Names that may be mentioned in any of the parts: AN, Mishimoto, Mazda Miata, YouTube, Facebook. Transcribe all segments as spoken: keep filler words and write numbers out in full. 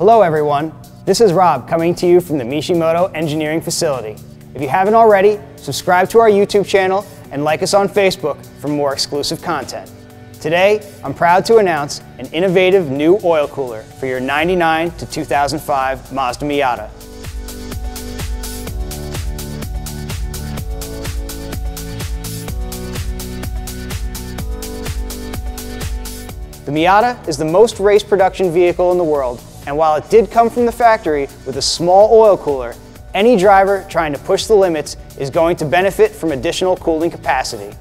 Hello everyone, this is Rob coming to you from the Mishimoto engineering facility. If you haven't already, subscribe to our YouTube channel and like us on Facebook for more exclusive content. Today, I'm proud to announce an innovative new oil cooler for your ninety-nine to two thousand five Mazda Miata. The Miata is the most race production vehicle in the world, and while it did come from the factory with a small oil cooler, any driver trying to push the limits is going to benefit from additional cooling capacity.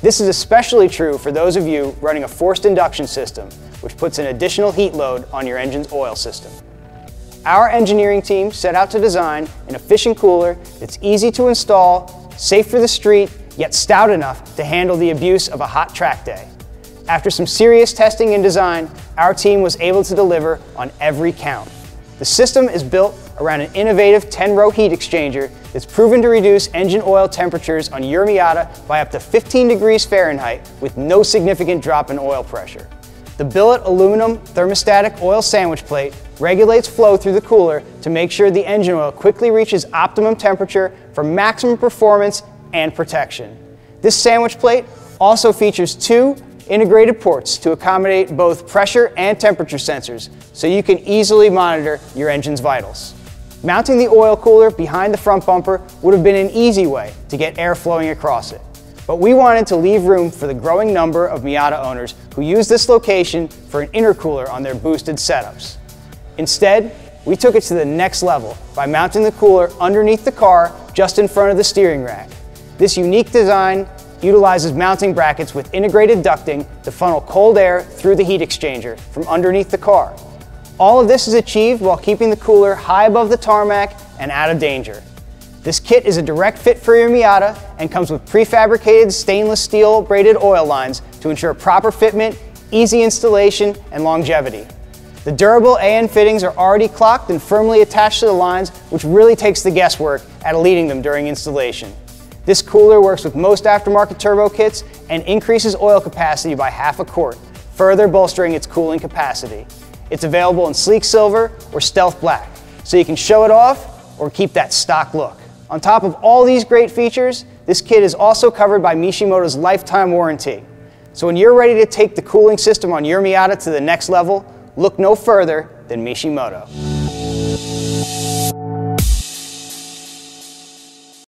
This is especially true for those of you running a forced induction system, which puts an additional heat load on your engine's oil system. Our engineering team set out to design an efficient cooler that's easy to install, safe for the street, yet stout enough to handle the abuse of a hot track day. After some serious testing and design, our team was able to deliver on every count. The system is built around an innovative ten row heat exchanger that's proven to reduce engine oil temperatures on your Miata by up to fifteen degrees Fahrenheit with no significant drop in oil pressure. The billet aluminum thermostatic oil sandwich plate regulates flow through the cooler to make sure the engine oil quickly reaches optimum temperature for maximum performance and protection. This sandwich plate also features two integrated ports to accommodate both pressure and temperature sensors, so you can easily monitor your engine's vitals. Mounting the oil cooler behind the front bumper would have been an easy way to get air flowing across it, but we wanted to leave room for the growing number of Miata owners who use this location for an intercooler on their boosted setups. Instead, we took it to the next level by mounting the cooler underneath the car just in front of the steering rack. This unique design utilizes mounting brackets with integrated ducting to funnel cold air through the heat exchanger from underneath the car. All of this is achieved while keeping the cooler high above the tarmac and out of danger. This kit is a direct fit for your Miata and comes with prefabricated stainless steel braided oil lines to ensure proper fitment, easy installation, and longevity. The durable A N fittings are already clocked and firmly attached to the lines, which really takes the guesswork out of leading them during installation. This cooler works with most aftermarket turbo kits and increases oil capacity by half a quart, further bolstering its cooling capacity. It's available in sleek silver or stealth black, so you can show it off or keep that stock look. On top of all these great features, this kit is also covered by Mishimoto's lifetime warranty. So when you're ready to take the cooling system on your Miata to the next level, look no further than Mishimoto.